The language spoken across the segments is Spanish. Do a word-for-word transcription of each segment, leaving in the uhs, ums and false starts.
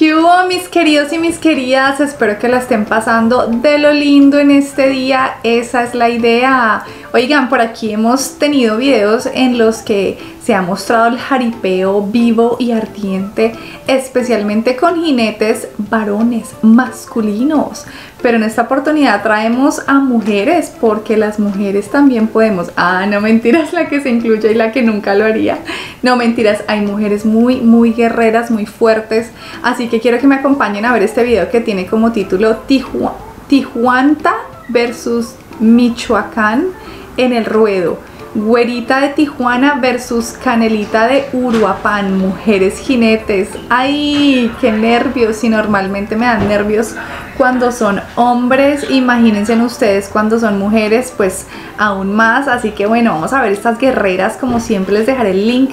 ¿Qué hubo, mis queridos y mis queridas? Espero que la estén pasando de lo lindo en este día, esa es la idea. Oigan, por aquí hemos tenido videos en los que se ha mostrado el jaripeo vivo y ardiente, especialmente con jinetes varones, masculinos. Pero en esta oportunidad traemos a mujeres, porque las mujeres también podemos. Ah, no, mentiras, la que se incluye y la que nunca lo haría. No, mentiras, hay mujeres muy, muy guerreras, muy fuertes. Así que quiero que me acompañen a ver este video que tiene como título Tijuana versus Michoacán en el ruedo. Güerita de Tijuana versus Canelita de Uruapan, mujeres jinetes. ¡Ay, qué nervios! Si normalmente me dan nervios cuando son hombres, imagínense ustedes cuando son mujeres, pues aún más. Así que bueno, vamos a ver estas guerreras. Como siempre, les dejaré el link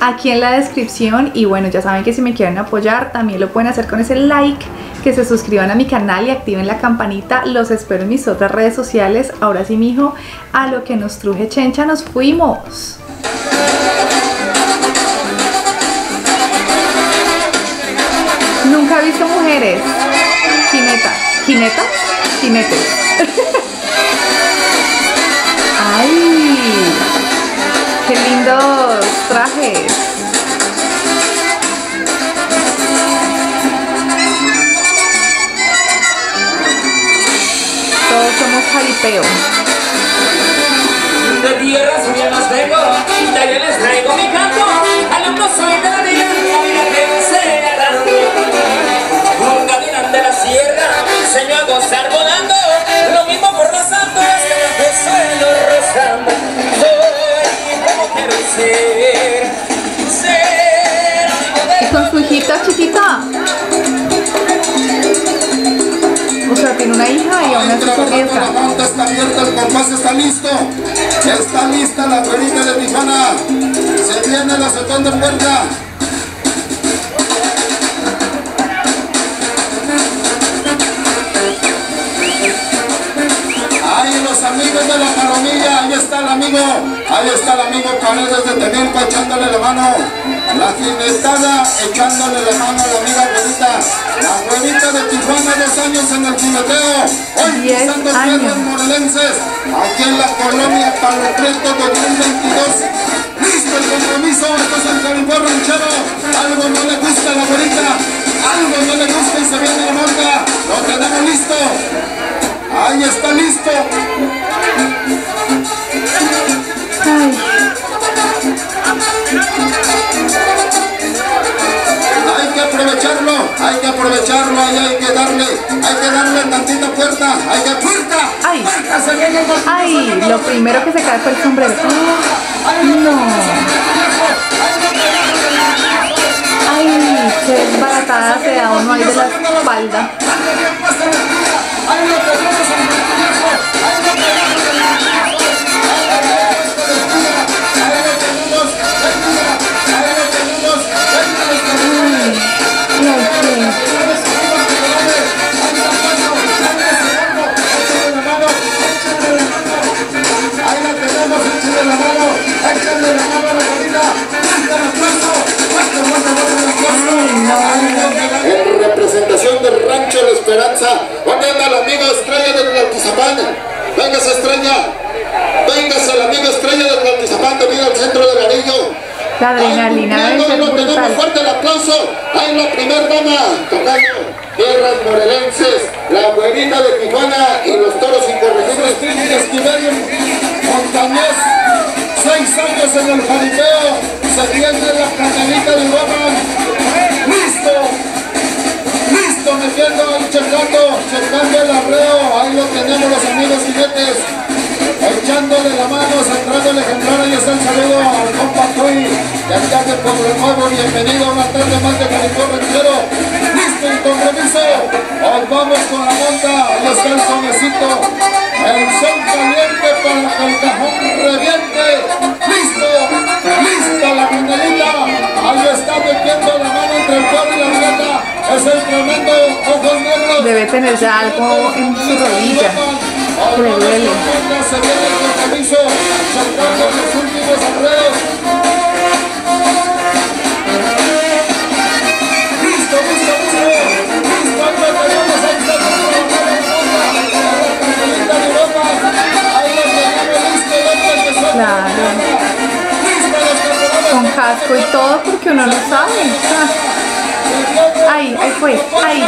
aquí en la descripción. Y bueno, ya saben que si me quieren apoyar también lo pueden hacer con ese like, que se suscriban a mi canal y activen la campanita. Los espero en mis otras redes sociales. Ahora sí, mijo, a lo que nos truje chencha, nos fuimos. Nunca he visto mujeres jinetas, jinetas, jinetes. Ay, qué lindos trajes. Todos somos jaripeo. De tierras ya las tengo, ya les traigo mi canto. Alumno soy de la vida, un caminante de la sierra, enseño a gozar volando. Lo mismo por los santos que los suelo rozando. Soy como quiero ser, ser amigo de... ¿Y con su hijita chiquita? O sea, tiene una hija y aún así se riesga. La banda está abierta, el compás está listo. Ya está lista la güerita de Tijuana. Se viene la segunda puerta. Ahí los amigos de la palomilla, ahí está el amigo. Ahí está el amigo Canelo desde Tenirco echándole la mano. La jinetada echándole la mano a la amiga güerita. La güerita de Tijuana, dos años en el jineteo. Hoy cruzando tierras morelenses, aquí en la colonia Palo Preto dos mil veintidós. Listo el compromiso, esto es el jaripeo ranchero. Algo no le gusta a la güerita, algo no le gusta y se viene la monta. Lo tenemos listo. Ahí está listo. Ay. Hay que aprovecharlo, hay que darle, hay que darle tantita puerta, hay que puerta. Ay, puerta, se viene con... Ay, lo primero que se cae fue el sombrero. Oh, no. Ay, qué desbaratada se da uno ahí de la espalda. ¿Dónde anda el amigo estrella del Gualtizapán? Véngase, estrella. Véngase, el amigo estrella del Gualtizapán, de vida al centro del anillo. La adrenalina es brutal. Fuerte el aplauso. Ahí la primer dama tocando tierras morelenses, la güerita de Tijuana y los toros incorregibles. Esquivel Montañez, seis años en el jaripeo. Se viene la Canelita de Uruapan. Listo. Listo, metiendo ahí, checando, checando el arreo. Ahí lo tenemos, los amigos jinetes, echándole la mano, centrando el ejemplar. Ahí está el saludo al compa Tui, de acá de Pueblo Nuevo. Bienvenido a una tarde más de jaripeo ranchero. Listo, el compromiso. Os vamos con la monta. Ahí está el sonecito, el son caliente para que el cajón reviente. Listo, lista la canelita. Ahí está metiendo la mano entre el cuadro y la muleta. Es el tremendo ojos negros. Debe tener ya algo en su rodilla. Que le duele. Se viene el compromiso, chocando los últimos arreos. Listo, listo, listo. asco y todo porque uno no sabe. Ay, ahí fue, ahí.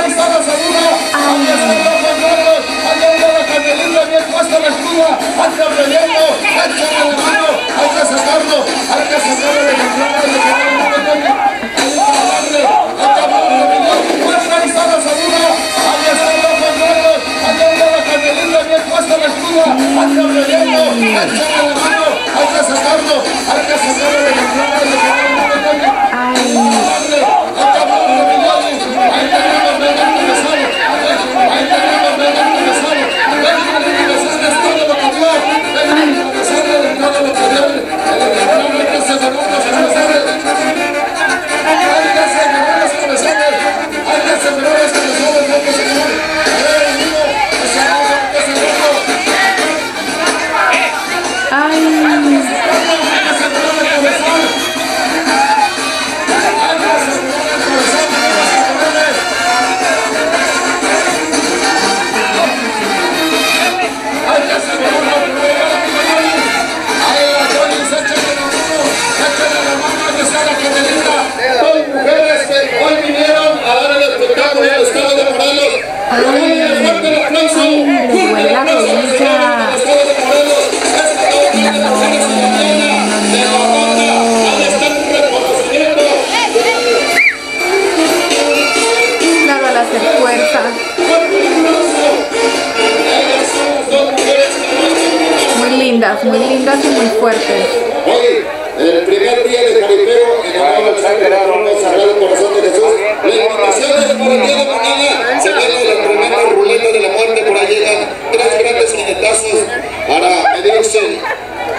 Muy lindas y muy fuertes. Hoy, en el primer día del jaripeo, en el año del Sagrado Corazón de Jesús, la invitación es para el día de mañana. Se viene el primer rulito de la muerte, por ahí llegan tres grandes quinetazos para medirse.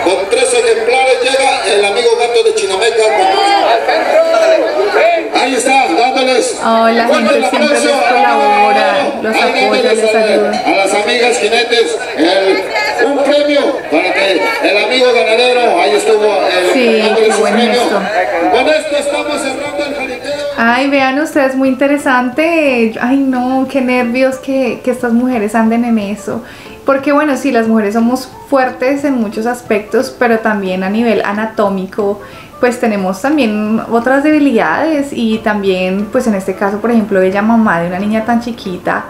Con tres ejemplares llega el amigo gato de Chinameca. Con... ahí está, dándoles. Oh, la gente siempre les colabora, los apoya, les ayuda. A las amigas jinetes, el... un premio para que el amigo ganadero, ahí estuvo eh, sí, su bueno premio. Esto. Con esto estamos cerrando el jaripeo. Ay, vean ustedes, muy interesante. Ay no, qué nervios que, que estas mujeres anden en eso. Porque bueno, sí, las mujeres somos fuertes en muchos aspectos, pero también a nivel anatómico, pues tenemos también otras debilidades. Y también, pues en este caso, por ejemplo, ella mamá de una niña tan chiquita,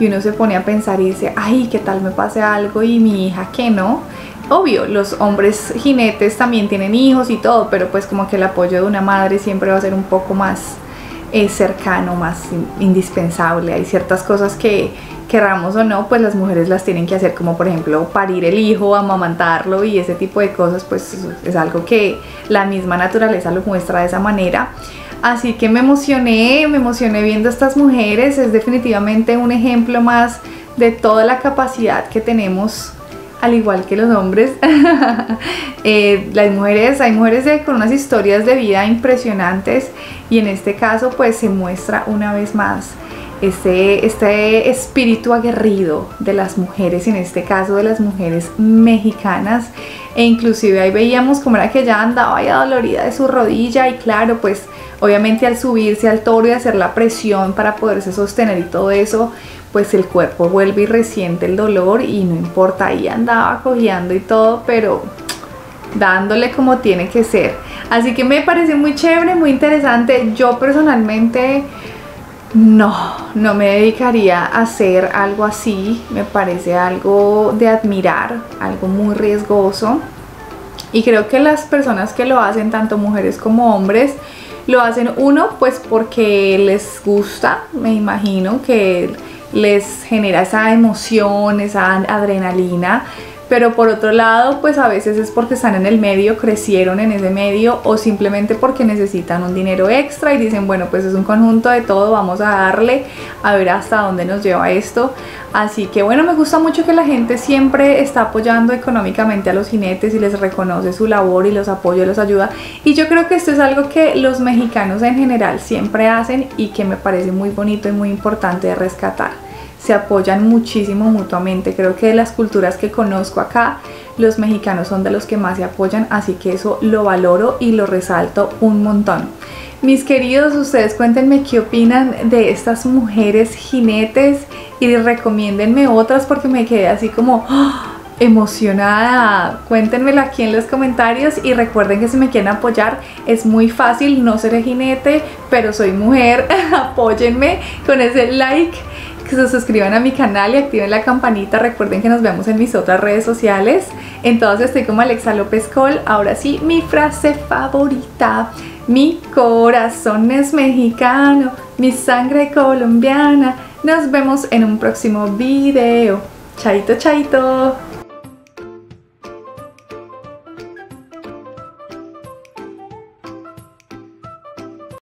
y uno se pone a pensar y dice, ay, ¿qué tal me pase algo? Y mi hija, ¿qué no? Obvio, los hombres jinetes también tienen hijos y todo, pero pues como que el apoyo de una madre siempre va a ser un poco más eh, cercano, más indispensable. Hay ciertas cosas que, querramos o no, pues las mujeres las tienen que hacer, como por ejemplo parir el hijo, amamantarlo y ese tipo de cosas, pues es algo que la misma naturaleza lo muestra de esa manera. Así que me emocioné, me emocioné viendo a estas mujeres. Es definitivamente un ejemplo más de toda la capacidad que tenemos, al igual que los hombres. eh, las mujeres, hay mujeres de, con unas historias de vida impresionantes, y en este caso pues se muestra una vez más este, este espíritu aguerrido de las mujeres, en este caso de las mujeres mexicanas. E inclusive ahí veíamos como era que ya andaba ya dolorida de su rodilla, y claro, pues obviamente al subirse al toro y hacer la presión para poderse sostener y todo eso, pues el cuerpo vuelve y resiente el dolor, y no importa, ahí andaba cojeando y todo, pero dándole como tiene que ser. Así que me pareció muy chévere, muy interesante. Yo personalmente no, no me dedicaría a hacer algo así. Me parece algo de admirar, algo muy riesgoso, y creo que las personas que lo hacen, tanto mujeres como hombres, lo hacen uno pues porque les gusta, me imagino que les genera esa emoción, esa adrenalina, pero por otro lado pues a veces es porque están en el medio, crecieron en ese medio, o simplemente porque necesitan un dinero extra y dicen, bueno, pues es un conjunto de todo, vamos a darle a ver hasta dónde nos lleva esto. Así que bueno, me gusta mucho que la gente siempre está apoyando económicamente a los jinetes y les reconoce su labor y los apoya, los ayuda, y yo creo que esto es algo que los mexicanos en general siempre hacen y que me parece muy bonito y muy importante de rescatar. Se apoyan muchísimo mutuamente. Creo que de las culturas que conozco acá, los mexicanos son de los que más se apoyan, así que eso lo valoro y lo resalto un montón. Mis queridos, ustedes cuéntenme qué opinan de estas mujeres jinetes y recomiéndenme otras, porque me quedé así como, ¡oh! emocionada. Cuéntenmelo aquí en los comentarios y recuerden que si me quieren apoyar es muy fácil, no seré jinete, pero soy mujer. Apóyenme con ese like, que se suscriban a mi canal y activen la campanita. Recuerden que nos vemos en mis otras redes sociales. Entonces estoy como Alexa López Col. Ahora sí, mi frase favorita: mi corazón es mexicano, mi sangre colombiana. Nos vemos en un próximo video. Chaito, chaito.